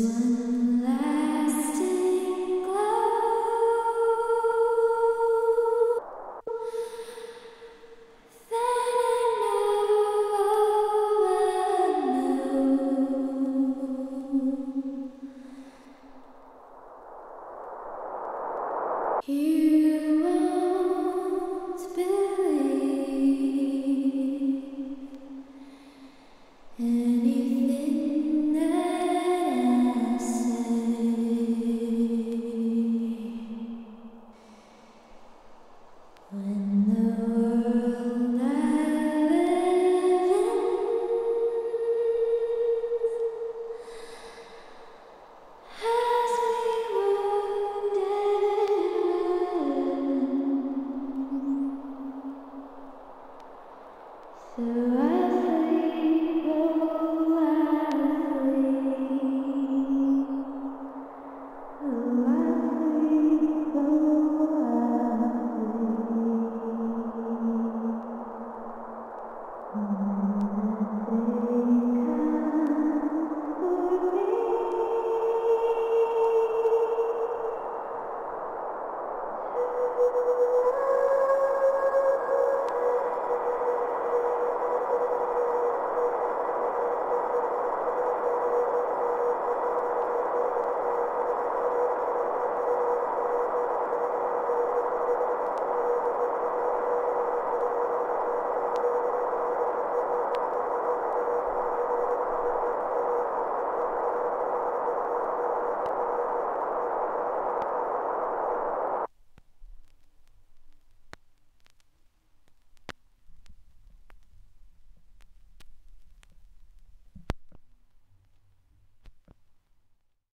one.